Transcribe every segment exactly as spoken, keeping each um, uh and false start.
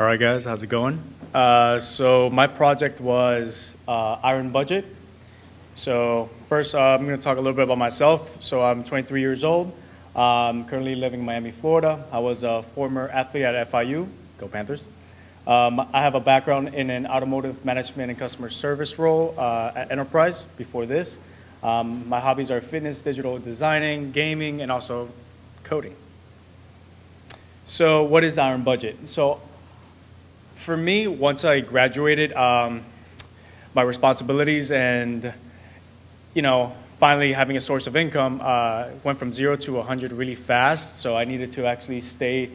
All right, guys, how's it going? Uh, so my project was uh, Iron Budget. So first, uh, I'm going to talk a little bit about myself. So I'm twenty-three years old. I'm currently living in Miami, Florida. I was a former athlete at F I U. Go Panthers. Um, I have a background in an automotive management and customer service role uh, at Enterprise before this. Um, my hobbies are fitness, digital designing, gaming, and also coding. So what is Iron Budget? So for me, once I graduated, um, my responsibilities and, you know, finally having a source of income uh, went from zero to one hundred really fast. So I needed to actually stay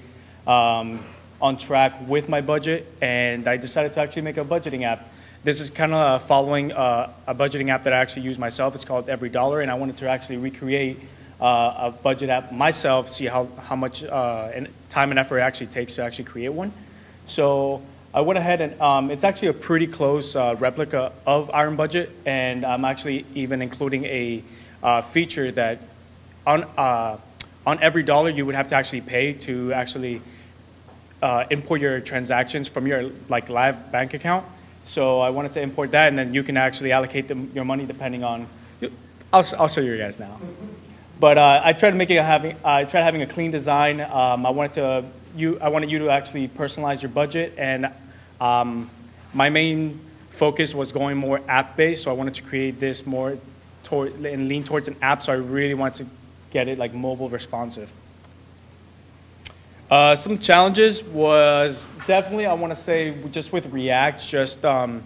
um, on track with my budget, and I decided to actually make a budgeting app. This is kind of following uh, a budgeting app that I actually use myself. It's called Every Dollar, and I wanted to actually recreate uh, a budget app myself, see how, how much uh, and time and effort it actually takes to actually create one. So I went ahead and um, it's actually a pretty close uh, replica of Iron Budget, and I'm actually even including a uh, feature that on, uh, on every dollar you would have to actually pay to actually uh, import your transactions from your like live bank account. So I wanted to import that, and then you can actually allocate them, your money depending on. I'll, I'll show you guys now. But uh, I tried making a having I tried having a clean design. Um, I wanted to you I wanted you to actually personalize your budget, and um, my main focus was going more app based. So I wanted to create this more toward and lean towards an app. So I really wanted to get it like mobile responsive. Uh, some challenges was definitely, I want to say, just with React, just um,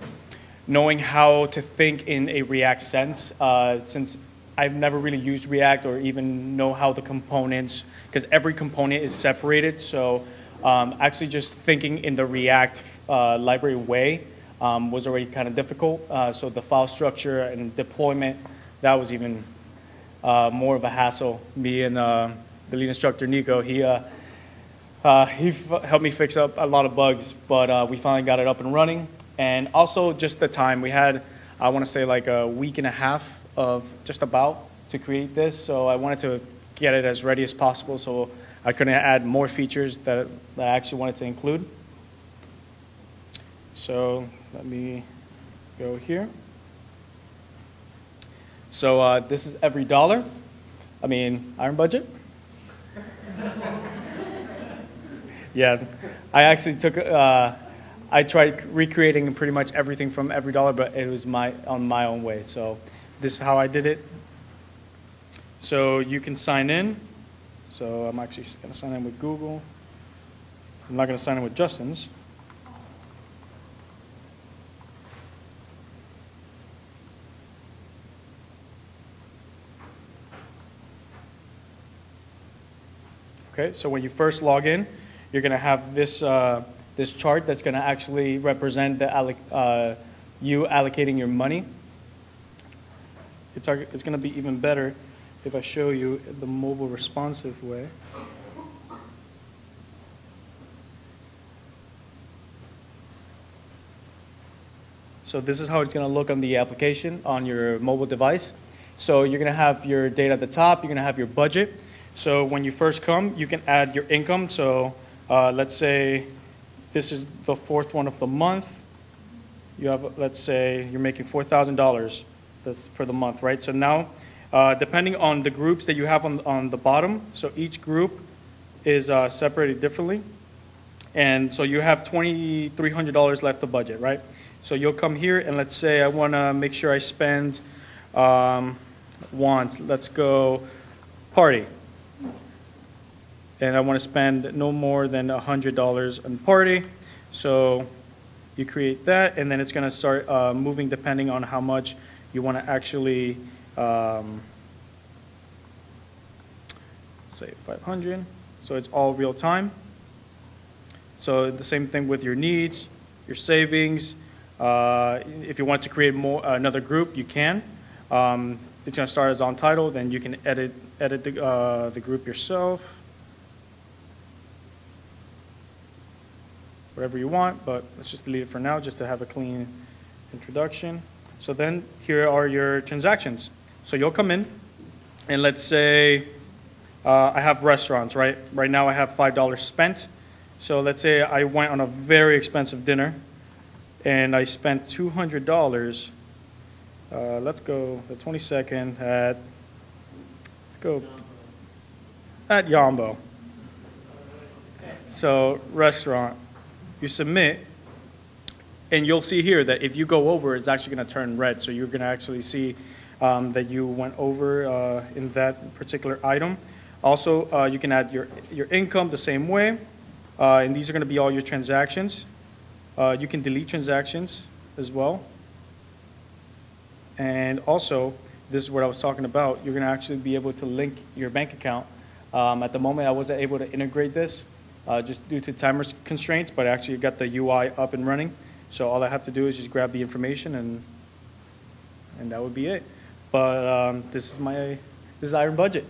knowing how to think in a React sense, uh, since I've never really used React or even know how the components, because every component is separated, so um, actually just thinking in the React uh, library way um, was already kind of difficult, uh, so the file structure and deployment, that was even uh, more of a hassle. Me and uh, the lead instructor, Nico, he uh, Uh, he f helped me fix up a lot of bugs, but uh, we finally got it up and running. And also just the time. We had, I want to say, like a week and a half of just about to create this. So I wanted to get it as ready as possible, so I couldn't add more features that, that I actually wanted to include. So let me go here. So uh, this is Every Dollar. I mean, Iron Budget. Yeah, I actually took, uh, I tried recreating pretty much everything from Every Dollar, but it was my, on my own way. So this is how I did it. So you can sign in. So I'm actually going to sign in with Google. I'm not going to sign in with Justin's. Okay, so when you first log in, you're going to have this, uh, this chart that's going to actually represent the alloc uh, you allocating your money. It's, it's going to be even better if I show you the mobile responsive way. So this is how it's going to look on the application on your mobile device. So you're going to have your data at the top. You're going to have your budget. So when you first come, you can add your income. So Uh, let's say this is the fourth one of the month. You have, let's say, you're making four thousand dollars for the month, right? So now, uh, depending on the groups that you have on, on the bottom, so each group is uh, separated differently. And so you have two thousand three hundred dollars left to budget, right? So you'll come here, and let's say I want to make sure I spend um, once. Let's go party. And I want to spend no more than one hundred dollars on party. So you create that, and then it's going to start uh, moving depending on how much you want to actually um, say five hundred. So it's all real time. So the same thing with your needs, your savings. Uh, if you want to create more another group, you can. Um, it's going to start as on title, then you can edit, edit the, uh, the group yourself. Whatever you want, but let's just delete it for now just to have a clean introduction. So then here are your transactions. So you'll come in, and let's say uh, I have restaurants, right? Right now I have five dollars spent, So let's say I went on a very expensive dinner and I spent two hundred dollars. Uh, let's go the twenty-second at, let's go at Yombo. So restaurant, you submit, and you'll see here that if you go over, it's actually going to turn red. So you're going to actually see um, that you went over uh, in that particular item. Also, uh, you can add your, your income the same way. Uh, and these are going to be all your transactions. Uh, you can delete transactions as well. And also, this is what I was talking about. You're going to actually be able to link your bank account. Um, at the moment, I wasn't able to integrate this uh, just due to time constraints, but I actually got the U I up and running. So all I have to do is just grab the information, and and that would be it. But um, this is my this is Iron Budget.